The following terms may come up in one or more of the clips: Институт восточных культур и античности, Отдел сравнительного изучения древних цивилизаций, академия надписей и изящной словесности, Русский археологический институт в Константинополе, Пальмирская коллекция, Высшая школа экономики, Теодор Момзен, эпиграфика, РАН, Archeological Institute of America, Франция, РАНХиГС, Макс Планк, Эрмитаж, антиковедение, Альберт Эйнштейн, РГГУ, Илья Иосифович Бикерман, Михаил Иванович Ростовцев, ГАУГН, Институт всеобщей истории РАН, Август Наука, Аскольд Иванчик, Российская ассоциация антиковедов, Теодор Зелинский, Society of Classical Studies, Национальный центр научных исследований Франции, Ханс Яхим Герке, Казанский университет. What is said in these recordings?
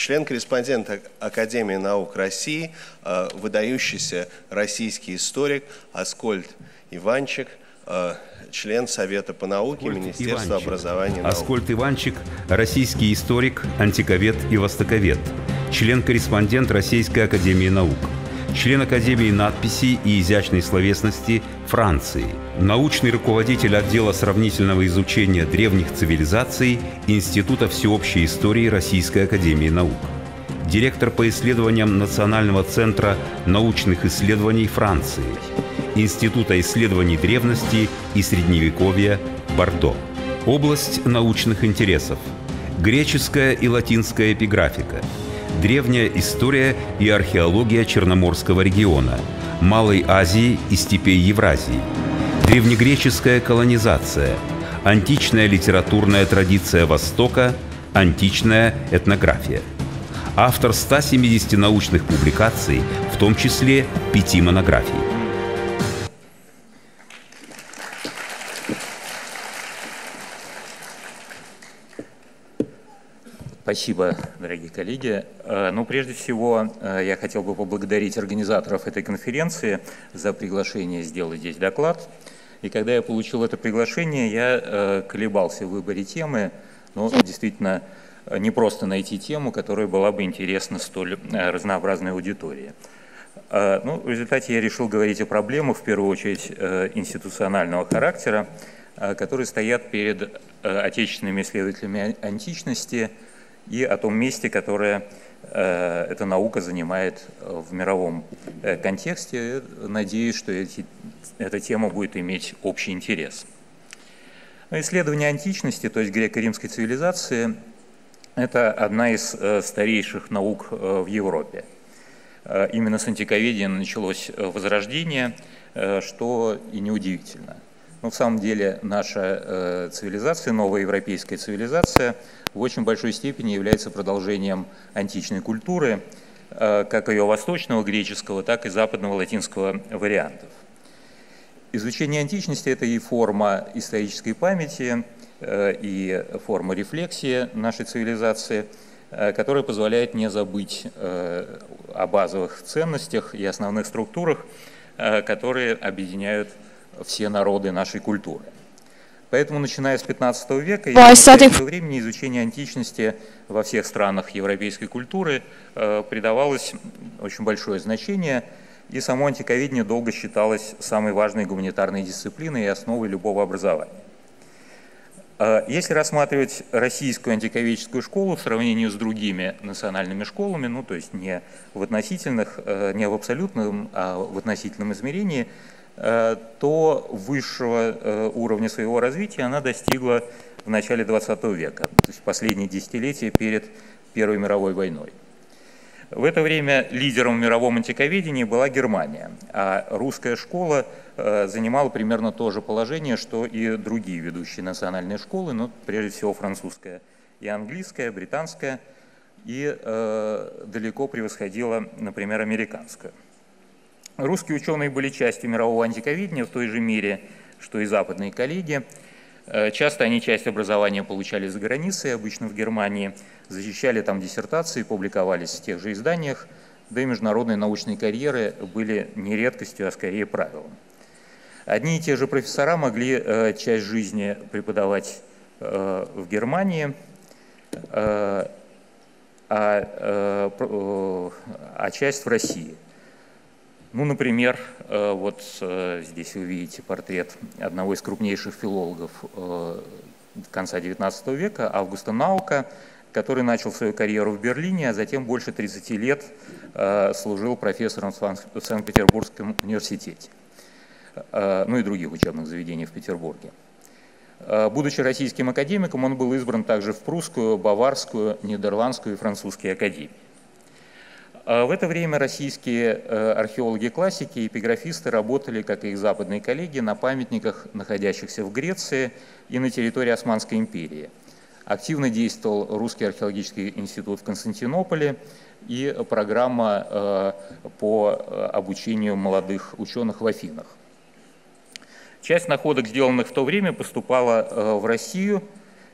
член-корреспондент Академии наук России, выдающийся российский историк Аскольд Иванчик, член Совета по науке Министерства образования и науки. Аскольд Иванчик – российский историк, антиковед и востоковед, член-корреспондент Российской академии наук, член Академии надписей и изящной словесности Франции, научный руководитель отдела сравнительного изучения древних цивилизаций Института всеобщей истории Российской академии наук, директор по исследованиям Национального центра научных исследований Франции, Института исследований древности и средневековья Бордо. Область научных интересов: греческая и латинская эпиграфика, древняя история и археология Черноморского региона, Малой Азии и степей Евразии, древнегреческая колонизация, античная литературная традиция Востока, античная этнография. Автор 170 научных публикаций, в том числе 5 монографий. Спасибо, дорогие коллеги. Ну, прежде всего, я хотел бы поблагодарить организаторов этой конференции за приглашение сделать здесь доклад. И когда я получил это приглашение, я колебался в выборе темы, но действительно не просто найти тему, которая была бы интересна столь разнообразной аудитории. Ну, в результате я решил говорить о проблемах, в первую очередь, институционального характера, которые стоят перед отечественными исследователями античности, и о том месте, которое эта наука занимает в мировом контексте. Надеюсь, что эта тема будет иметь общий интерес. Исследование античности, то есть греко-римской цивилизации, это одна из старейших наук в Европе. Именно с антиковедения началось возрождение, что и неудивительно. Но в самом деле наша цивилизация, новая европейская цивилизация, в очень большой степени является продолжением античной культуры, как ее восточного греческого, так и западного латинского вариантов. Изучение античности – это и форма исторической памяти, и форма рефлексии нашей цивилизации, которая позволяет не забыть о базовых ценностях и основных структурах, которые объединяют все народы нашей культуры. Поэтому, начиная с 15 века и до времени, изучение античности во всех странах европейской культуры придавалось очень большое значение, и само антиковедение долго считалось самой важной гуманитарной дисциплиной и основой любого образования. Если рассматривать российскую антиковедческую школу в сравнении с другими национальными школами, ну то есть не в относительных, не в абсолютном, а в относительном измерении, то высшего уровня своего развития она достигла в начале 20 века, то есть в последние десятилетия перед Первой мировой войной. В это время лидером в мировом антиковедении была Германия, а русская школа занимала примерно то же положение, что и другие ведущие национальные школы, но прежде всего французская и английская, британская, и далеко превосходила, например, американскую. Русские ученые были частью мирового антиковедения в той же мере, что и западные коллеги. Часто они часть образования получали за границей, обычно в Германии, защищали там диссертации, публиковались в тех же изданиях, да и международные научные карьеры были не редкостью, а скорее правилом. Одни и те же профессора могли часть жизни преподавать в Германии, а часть в России. Ну, например, вот здесь вы видите портрет одного из крупнейших филологов конца XIX века, Августа Наука, который начал свою карьеру в Берлине, а затем больше 30 лет служил профессором в Санкт-Петербургском университете, ну и других учебных заведений в Петербурге. Будучи российским академиком, он был избран также в прусскую, баварскую, нидерландскую и французские академии. В это время российские археологи-классики и эпиграфисты работали, как и их западные коллеги, на памятниках, находящихся в Греции и на территории Османской империи. Активно действовал Русский археологический институт в Константинополе и программа по обучению молодых ученых в Афинах. Часть находок, сделанных в то время, поступала в Россию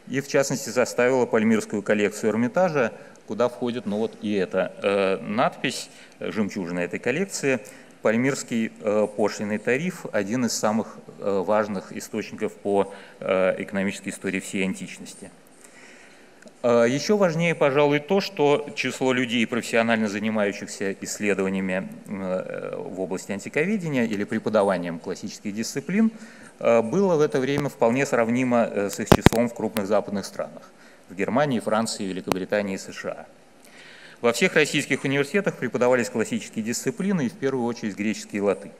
и, в частности, составила Пальмирскую коллекцию Эрмитажа, куда входит, ну вот и эта надпись, жемчужина этой коллекции, пальмирский пошлинный тариф, один из самых важных источников по экономической истории всей античности. Еще важнее, пожалуй, то, что число людей, профессионально занимающихся исследованиями в области антиковедения или преподаванием классических дисциплин, было в это время вполне сравнимо с их числом в крупных западных странах – в Германии, Франции, Великобритании и США. Во всех российских университетах преподавались классические дисциплины и, в первую очередь, греческий и латынь.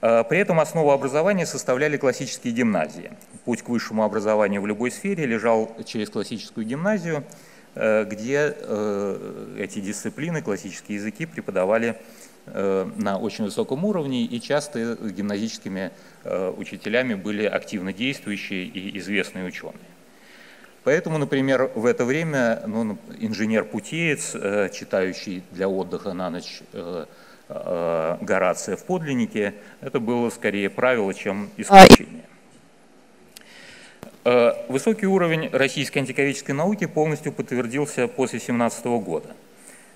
При этом основу образования составляли классические гимназии. Путь к высшему образованию в любой сфере лежал через классическую гимназию, где эти дисциплины, классические языки преподавали на очень высоком уровне, и часто гимназическими учителями были активно действующие и известные ученые. Поэтому, например, в это время инженер-путеец, читающий для отдыха на ночь Горация в подлиннике, это было скорее правило, чем исключение. Высокий уровень российской антиковедческой науки полностью подтвердился после 1917 года.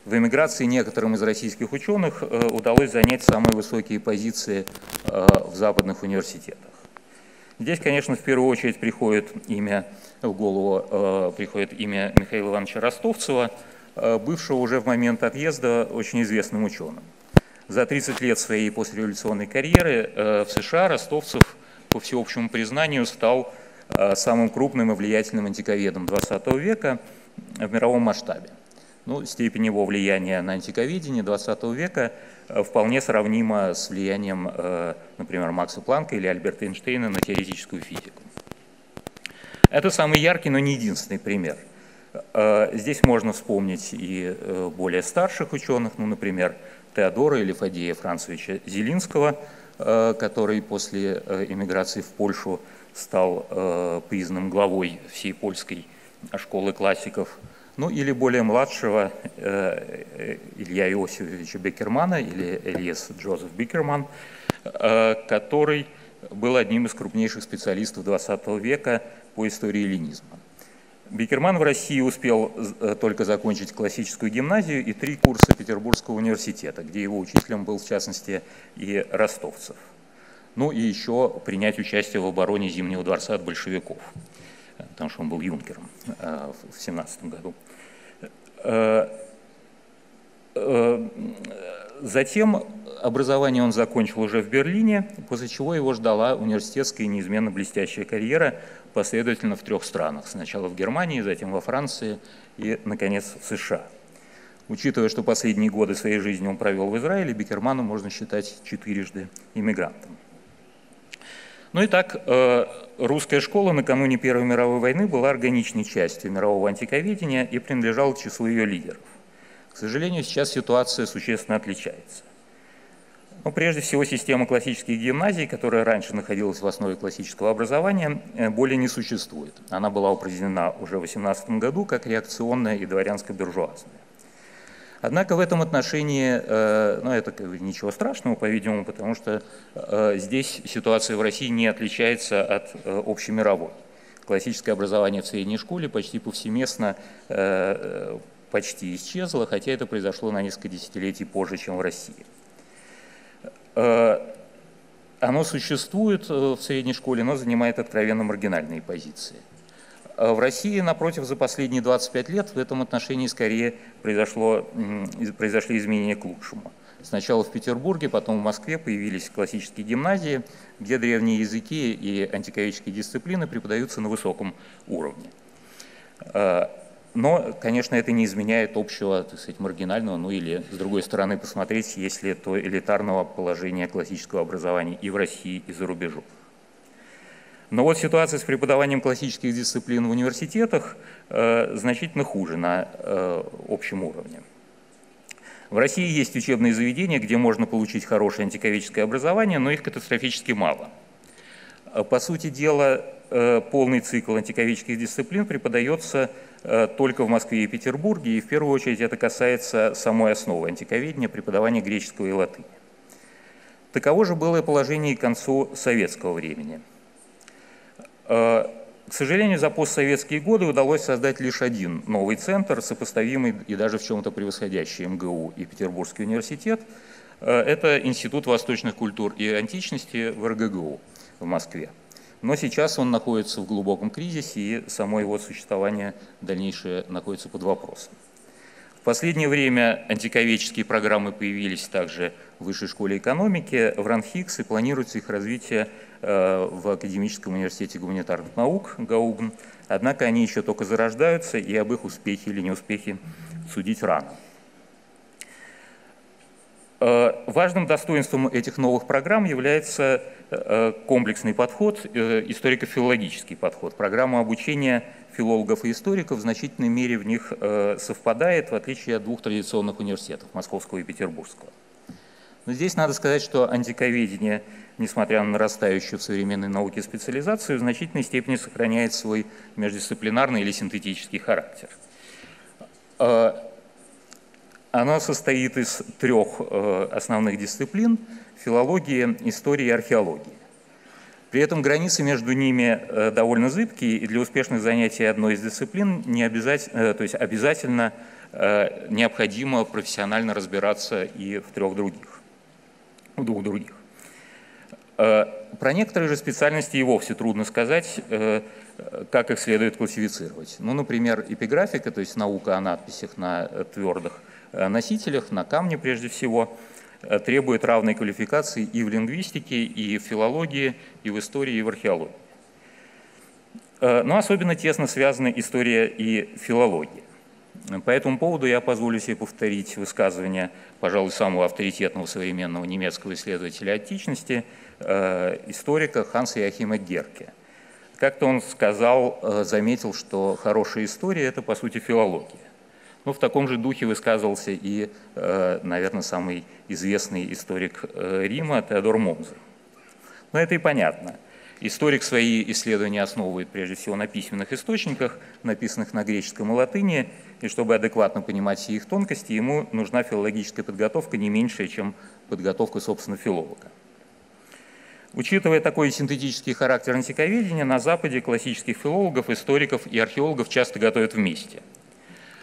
В эмиграции некоторым из российских ученых удалось занять самые высокие позиции в западных университетах. Здесь, конечно, в первую очередь приходит в голову имя Михаила Ивановича Ростовцева, бывшего уже в момент отъезда очень известным ученым. За 30 лет своей послереволюционной карьеры в США Ростовцев, по всеобщему признанию, стал самым крупным и влиятельным антиковедом XX века в мировом масштабе. Ну, степень его влияния на антиковедение XX века вполне сравнима с влиянием, например, Макса Планка или Альберта Эйнштейна на теоретическую физику. Это самый яркий, но не единственный пример. Здесь можно вспомнить и более старших ученых, ну, например, Теодора или Фадея Францевича Зелинского, который после эмиграции в Польшу стал признанным главой всей польской школы классиков, ну или более младшего Илья Иосифовича Бикермана или Элиас Джозеф Бикерман, который был одним из крупнейших специалистов XX века по истории эллинизма. Бикерман в России успел только закончить классическую гимназию и 3 курса Петербургского университета, где его учителем был, в частности, и Ростовцев. Ну и еще принять участие в обороне Зимнего дворца от большевиков, потому что он был юнкером в 1917 году. Затем образование он закончил уже в Берлине, после чего его ждала университетская и неизменно блестящая карьера, последовательно в 3 странах. Сначала в Германии, затем во Франции и, наконец, в США. Учитывая, что последние годы своей жизни он провел в Израиле, Бикермана можно считать 4-жды иммигрантом. Ну и так, русская школа накануне Первой мировой войны была органичной частью мирового антиковедения и принадлежала к числу ее лидеров. К сожалению, сейчас ситуация существенно отличается. Но прежде всего, система классических гимназий, которая раньше находилась в основе классического образования, более не существует. Она была упразднена уже в 18 году как реакционная и дворянско-буржуазная. Однако в этом отношении, это ничего страшного, по-видимому, потому что здесь ситуация в России не отличается от общемировой. Классическое образование в средней школе почти повсеместно почти исчезла, хотя это произошло на несколько десятилетий позже, чем в России. Оно существует в средней школе, но занимает откровенно маргинальные позиции. В России, напротив, за последние 25 лет в этом отношении скорее произошли изменения к лучшему. Сначала в Петербурге, потом в Москве появились классические гимназии, где древние языки и антиковедческие дисциплины преподаются на высоком уровне. Но, конечно, это не изменяет общего, так сказать, маргинального, ну или, с другой стороны, посмотреть, есть ли то элитарного положения классического образования и в России, и за рубежом. Но вот ситуация с преподаванием классических дисциплин в университетах значительно хуже на общем уровне. В России есть учебные заведения, где можно получить хорошее антиковедческое образование, но их катастрофически мало. По сути дела, полный цикл антиковедческих дисциплин преподается только в Москве и Петербурге, и в первую очередь это касается самой основы антиковедения, преподавания греческого и латыни. Таково же было положение и к концу советского времени. К сожалению, за постсоветские годы удалось создать лишь один новый центр, сопоставимый и даже в чем-то превосходящий МГУ и Петербургский университет. Это Институт восточных культур и античности в РГГУ в Москве. Но сейчас он находится в глубоком кризисе, и само его существование дальнейшее находится под вопросом. В последнее время антиковедческие программы появились также в Высшей школе экономики, в РАНХиГС, и планируется их развитие в Академическом университете гуманитарных наук ГАУГН, однако они еще только зарождаются, и об их успехе или неуспехе судить рано. Важным достоинством этих новых программ является комплексный подход, историко-филологический подход. Программа обучения филологов и историков в значительной мере в них совпадает, в отличие от двух традиционных университетов, московского и петербургского. Но здесь надо сказать, что антиковедение, несмотря на нарастающую в современной науке специализацию, в значительной степени сохраняет свой междисциплинарный или синтетический характер. Она состоит из трех основных дисциплин – филологии, истории и археологии. При этом границы между ними довольно зыбкие, и для успешных занятий одной из дисциплин обязательно необходимо профессионально разбираться и в двух других. Про некоторые же специальности и вовсе трудно сказать, как их следует классифицировать. Ну, например, эпиграфика, то есть наука о надписях на твердых носителях, на камне прежде всего, требует равной квалификации и в лингвистике, и в филологии, и в истории, и в археологии. Но особенно тесно связаны история и филология. По этому поводу я позволю себе повторить высказывание, пожалуй, самого авторитетного современного немецкого исследователя античности, историка Ханса Яхима Герке. Как-то он заметил, что хорошая история – это, по сути, филология. Но в таком же духе высказывался и, наверное, самый известный историк Рима Теодор Момзен. Но это и понятно. Историк свои исследования основывает прежде всего на письменных источниках, написанных на греческом и латыни, и чтобы адекватно понимать все их тонкости, ему нужна филологическая подготовка не меньшая, чем подготовка, собственно, филолога. Учитывая такой синтетический характер антиковедения, на Западе классических филологов, историков и археологов часто готовят вместе.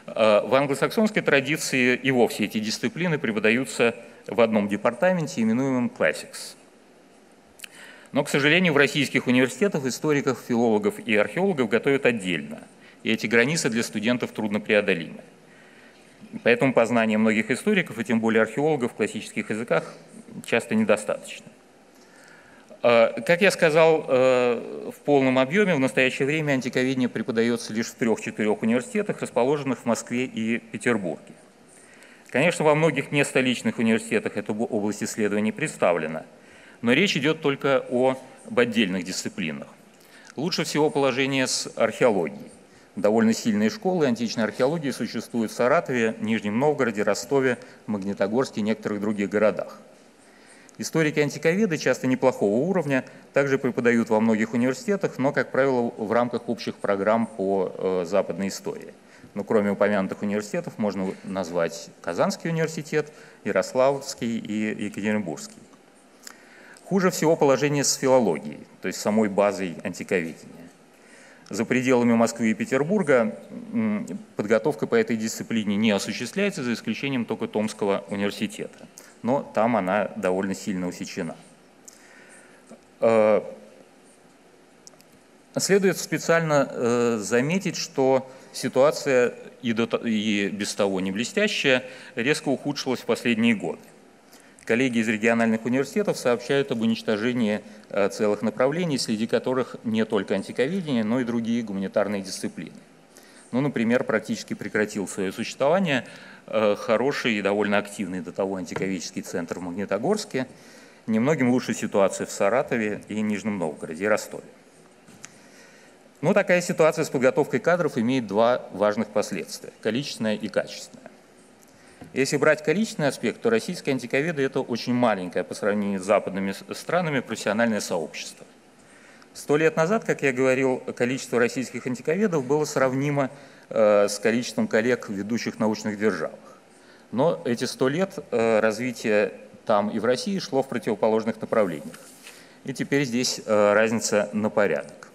В англосаксонской традиции и вовсе эти дисциплины преподаются в одном департаменте, именуемом «classics». Но, к сожалению, в российских университетах историков, филологов и археологов готовят отдельно, и эти границы для студентов труднопреодолимы. Поэтому познания многих историков, и тем более археологов, в классических языках часто недостаточно. Как я сказал, в полном объеме в настоящее время антиковедение преподается лишь в 3-4 университетах, расположенных в Москве и Петербурге. Конечно, во многих нестоличных университетах эта область исследований представлена, но речь идет только об отдельных дисциплинах. Лучше всего положение с археологией. Довольно сильные школы античной археологии существуют в Саратове, Нижнем Новгороде, Ростове, Магнитогорске и некоторых других городах. Историки-антиковеды, часто неплохого уровня, также преподают во многих университетах, но, как правило, в рамках общих программ по западной истории. Но кроме упомянутых университетов можно назвать Казанский университет, Ярославский и Екатеринбургский. Хуже всего положение с филологией, то есть самой базой антиковедения. За пределами Москвы и Петербурга подготовка по этой дисциплине не осуществляется, за исключением только Томского университета. Но там она довольно сильно усечена. Следует специально заметить, что ситуация и без того не блестящая резко ухудшилась в последние годы. Коллеги из региональных университетов сообщают об уничтожении целых направлений, среди которых не только антиковедение, но и другие гуманитарные дисциплины. Ну, например, практически прекратил свое существование хороший и довольно активный до того антиковедческий центр в Магнитогорске, немногим лучше ситуация в Саратове и Нижнем Новгороде, и Ростове. Но такая ситуация с подготовкой кадров имеет два важных последствия – количественное и качественное. Если брать количественный аспект, то российские антиковеды – это очень маленькое по сравнению с западными странами профессиональное сообщество. 100 лет назад, как я говорил, количество российских антиковедов было сравнимо с количеством коллег в ведущих научных державах. Но эти 100 лет развитие там и в России шло в противоположных направлениях. И теперь здесь разница на порядок.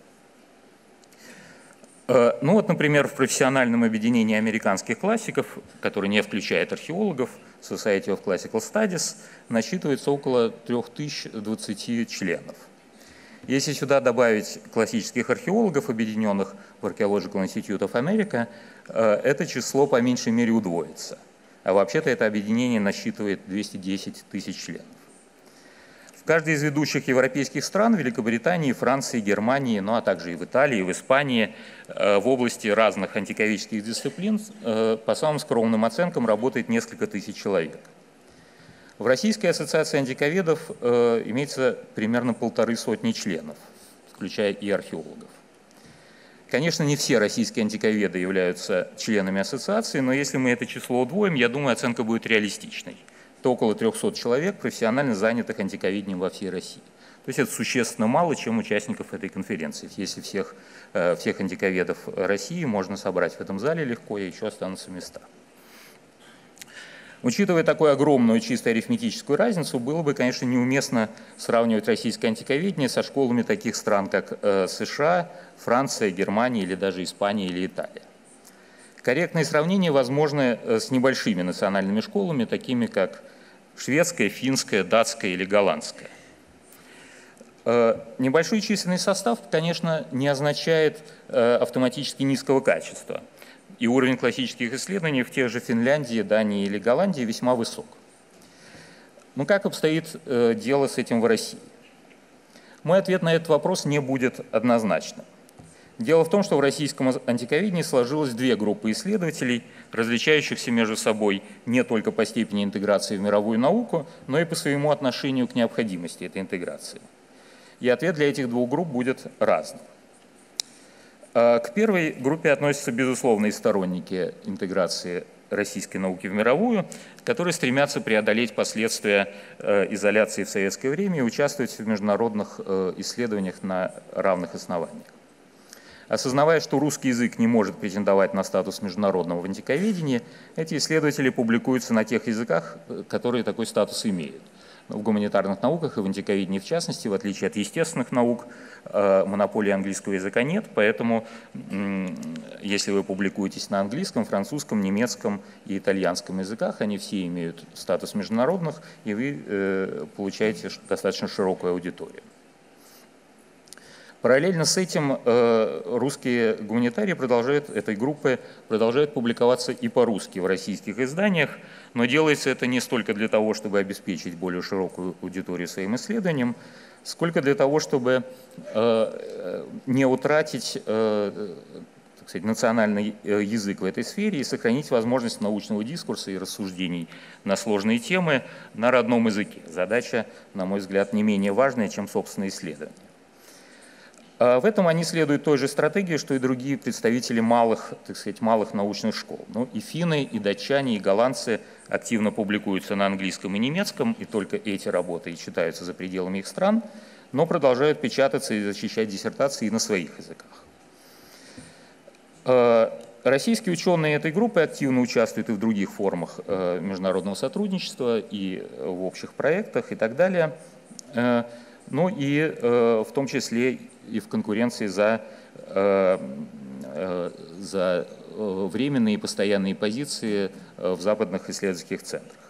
Ну вот, например, в профессиональном объединении американских классиков, который не включает археологов, Society of Classical Studies, насчитывается около 3020 членов. Если сюда добавить классических археологов, объединенных в Archeological Institute of America, это число по меньшей мере удвоится. А вообще-то это объединение насчитывает 210 тысяч членов. В каждой из ведущих европейских стран, Великобритании, Франции, Германии, ну а также и в Италии, и в Испании, в области разных антиковедческих дисциплин, по самым скромным оценкам, работает несколько тысяч человек. В Российской ассоциации антиковедов имеется примерно 150 членов, включая и археологов. Конечно, не все российские антиковеды являются членами ассоциации, но если мы это число удвоим, я думаю, оценка будет реалистичной. Это около 300 человек, профессионально занятых антиковедением во всей России. То есть это существенно мало, чем участников этой конференции. Если всех антиковедов России можно собрать в этом зале легко, и еще останутся места. Учитывая такую огромную чисто арифметическую разницу, было бы, конечно, неуместно сравнивать российское антиковедение со школами таких стран, как США, Франция, Германия или даже Испания или Италия. Корректные сравнения возможны с небольшими национальными школами, такими как шведская, финская, датская или голландская. Небольшой численный состав, конечно, не означает автоматически низкого качества. И уровень классических исследований в тех же Финляндии, Дании или Голландии весьма высок. Но как обстоит дело с этим в России? Мой ответ на этот вопрос не будет однозначным. Дело в том, что в российском антиковедении сложилось две группы исследователей, различающихся между собой не только по степени интеграции в мировую науку, но и по своему отношению к необходимости этой интеграции. И ответ для этих двух групп будет разным. К первой группе относятся, безусловно, и сторонники интеграции российской науки в мировую, которые стремятся преодолеть последствия изоляции в советское время и участвовать в международных исследованиях на равных основаниях. Осознавая, что русский язык не может претендовать на статус международного в антиковедении, эти исследователи публикуются на тех языках, которые такой статус имеют. В гуманитарных науках и в антиковедении в частности, в отличие от естественных наук, монополии английского языка нет, поэтому если вы публикуетесь на английском, французском, немецком и итальянском языках, они все имеют статус международных, и вы получаете достаточно широкую аудиторию. Параллельно с этим русские гуманитарии этой группы продолжают публиковаться и по-русски в российских изданиях, но делается это не столько для того, чтобы обеспечить более широкую аудиторию своим исследованием, сколько для того, чтобы не утратить, так сказать, национальный язык в этой сфере и сохранить возможность научного дискурса и рассуждений на сложные темы на родном языке. Задача, на мой взгляд, не менее важная, чем собственное исследование. В этом они следуют той же стратегии, что и другие представители малых, так сказать, малых научных школ. Ну, и финны, и датчане, и голландцы активно публикуются на английском и немецком, и только эти работы читаются за пределами их стран, но продолжают печататься и защищать диссертации и на своих языках. Российские ученые этой группы активно участвуют и в других формах международного сотрудничества, и в общих проектах, и так далее. Ну и в том числе и в конкуренции за временные и постоянные позиции в западных исследовательских центрах.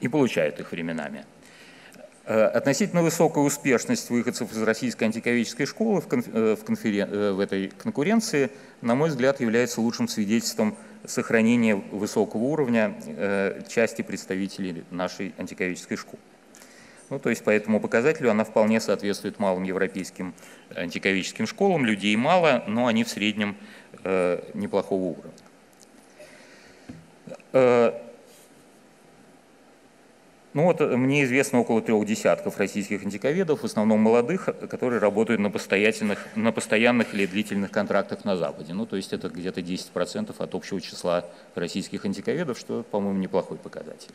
И получают их временами. Относительно высокая успешность выходцев из российской антиковедческой школы в этой конкуренции, на мой взгляд, является лучшим свидетельством сохранения высокого уровня части представителей нашей антиковедческой школы. Ну, то есть по этому показателю она вполне соответствует малым европейским антиковедческим школам. Людей мало, но они в среднем неплохого уровня. Ну вот, мне известно около 3 десятков российских антиковедов, в основном молодых, которые работают на постоянных или длительных контрактах на Западе. Ну, то есть это где-то 10% от общего числа российских антиковедов, что, по-моему, неплохой показатель.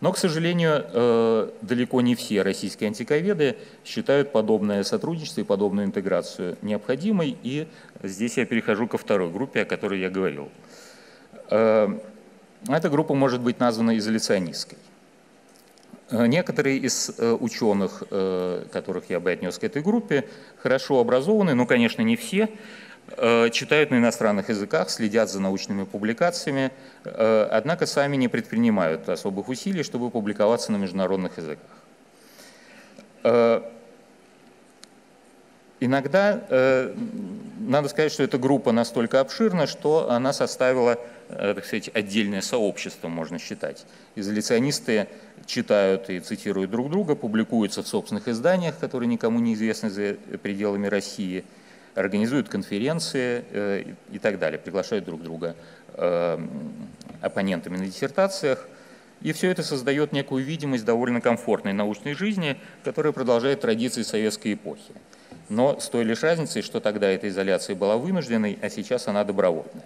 Но, к сожалению, далеко не все российские антиковеды считают подобное сотрудничество и подобную интеграцию необходимой. И здесь я перехожу ко второй группе, о которой я говорил. Эта группа может быть названа изоляционистской. Некоторые из ученых, которых я бы отнес к этой группе, хорошо образованы, но, конечно, не все, читают на иностранных языках, следят за научными публикациями, однако сами не предпринимают особых усилий, чтобы публиковаться на международных языках. Иногда надо сказать, что эта группа настолько обширна, что она составила, так сказать, отдельное сообщество, можно считать. Изоляционисты читают и цитируют друг друга, публикуются в собственных изданиях, которые никому не известны за пределами России, организуют конференции и так далее, приглашают друг друга оппонентами на диссертациях. И все это создает некую видимость довольно комфортной научной жизни, которая продолжает традиции советской эпохи. Но с той лишь разницей, что тогда эта изоляция была вынужденной, а сейчас она добровольная.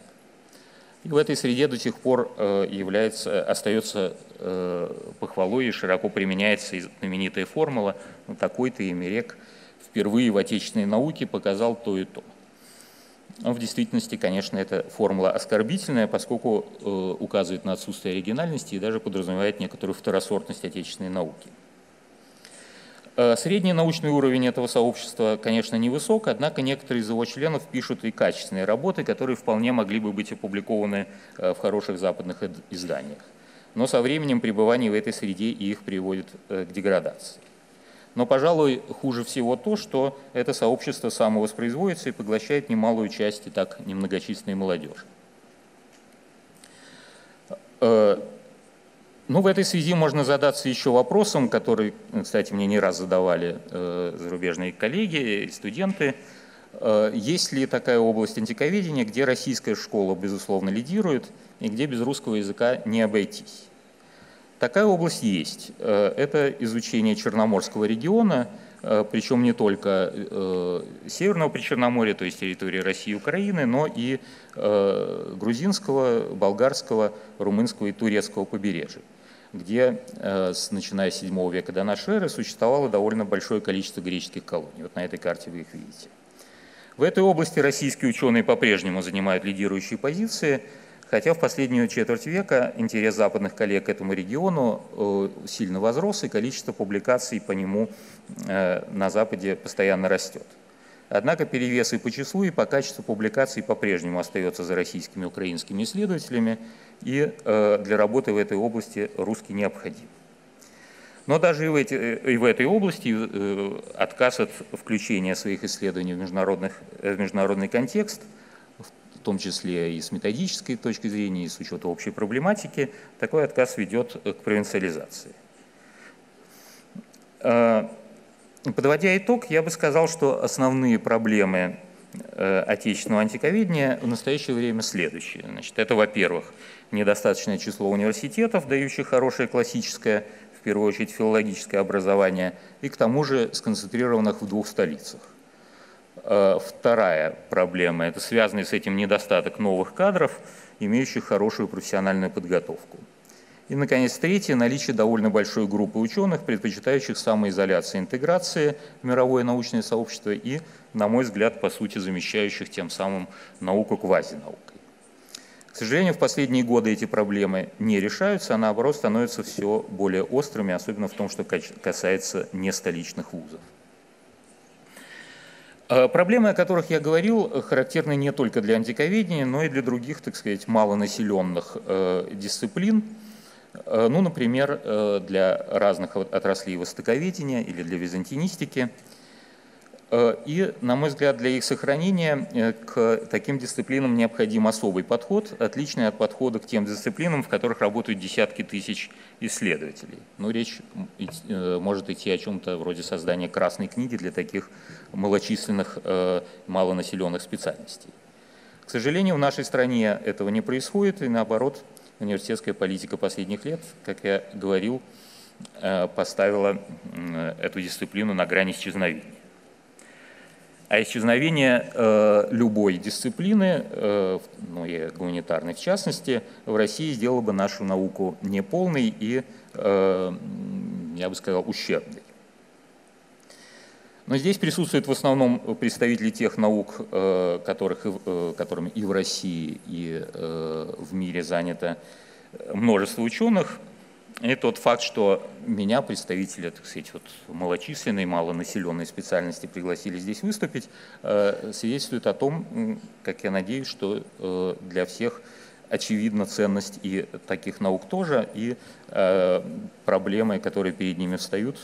И в этой среде до сих пор остается похвалой и широко применяется знаменитая формула «такой-то Емерек впервые в отечественной науке показал то и то». Но в действительности, конечно, эта формула оскорбительная, поскольку указывает на отсутствие оригинальности и даже подразумевает некоторую второсортность отечественной науки. Средний научный уровень этого сообщества, конечно, невысок, однако некоторые из его членов пишут и качественные работы, которые вполне могли бы быть опубликованы в хороших западных изданиях. Но со временем пребывание в этой среде их приводит к деградации. Но, пожалуй, хуже всего то, что это сообщество самовоспроизводится и поглощает немалую часть и так немногочисленной молодежи. Ну, в этой связи можно задаться еще вопросом, который, кстати, мне не раз задавали зарубежные коллеги и студенты. Есть ли такая область антиковедения, где российская школа, безусловно, лидирует и где без русского языка не обойтись? Такая область есть. Это изучение Черноморского региона, причем не только Северного Причерноморья, то есть территории России и Украины, но и грузинского, болгарского, румынского и турецкого побережья, где, начиная с VII века до нашей эры, существовало довольно большое количество греческих колоний. Вот на этой карте вы их видите. В этой области российские ученые по-прежнему занимают лидирующие позиции, хотя в последнюю четверть века интерес западных коллег к этому региону сильно возрос, и количество публикаций по нему на Западе постоянно растет. Однако перевес и по числу, и по качеству публикаций по-прежнему остается за российскими и украинскими исследователями, и для работы в этой области русский необходим. Но даже и в этой области отказ от включения своих исследований в международный контекст, в том числе и с методической точки зрения, и с учета общей проблематики, такой отказ ведет к провинциализации. Подводя итог, я бы сказал, что основные проблемы отечественного антиковедения в настоящее время следующие. Значит, это, во-первых, недостаточное число университетов, дающих хорошее классическое, в первую очередь, филологическое образование, и к тому же сконцентрированных в двух столицах. Вторая проблема – это связанный с этим недостаток новых кадров, имеющих хорошую профессиональную подготовку. И, наконец, третье – наличие довольно большой группы ученых, предпочитающих самоизоляции и интеграции в мировое научное сообщество и, на мой взгляд, по сути, замещающих тем самым науку квазинаукой. К сожалению, в последние годы эти проблемы не решаются, а наоборот становятся все более острыми, особенно в том, что касается нестоличных вузов. Проблемы, о которых я говорил, характерны не только для антиковедения, но и для других, так сказать, малонаселенных дисциплин. Ну, например, для разных отраслей востоковедения или для византинистики. И, на мой взгляд, для их сохранения к таким дисциплинам необходим особый подход, отличный от подхода к тем дисциплинам, в которых работают десятки тысяч исследователей. Но речь может идти о чем-то вроде создания красной книги для таких малочисленных, малонаселенных специальностей. К сожалению, в нашей стране этого не происходит, и наоборот, университетская политика последних лет, как я говорил, поставила эту дисциплину на грани исчезновения. А исчезновение любой дисциплины, ну и гуманитарной в частности, в России сделало бы нашу науку неполной и, я бы сказал, ущербной. Но здесь присутствуют в основном представители тех наук, которыми и в России, и в мире занято множество ученых. И тот факт, что меня, представителя, так сказать, вот малочисленной, малонаселенной специальности пригласили здесь выступить, свидетельствует о том, как я надеюсь, что для всех очевидна ценность и таких наук тоже, и проблемы, которые перед ними встают,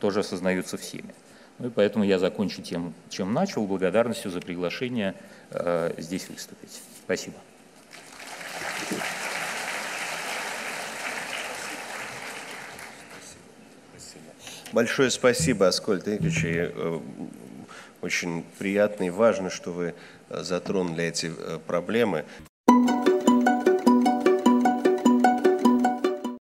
тоже осознаются всеми. Ну и поэтому я закончу тем, чем начал, благодарностью за приглашение здесь выступить. Спасибо. Большое спасибо, Аскольд Игоревич. И очень приятно и важно, что вы затронули эти проблемы.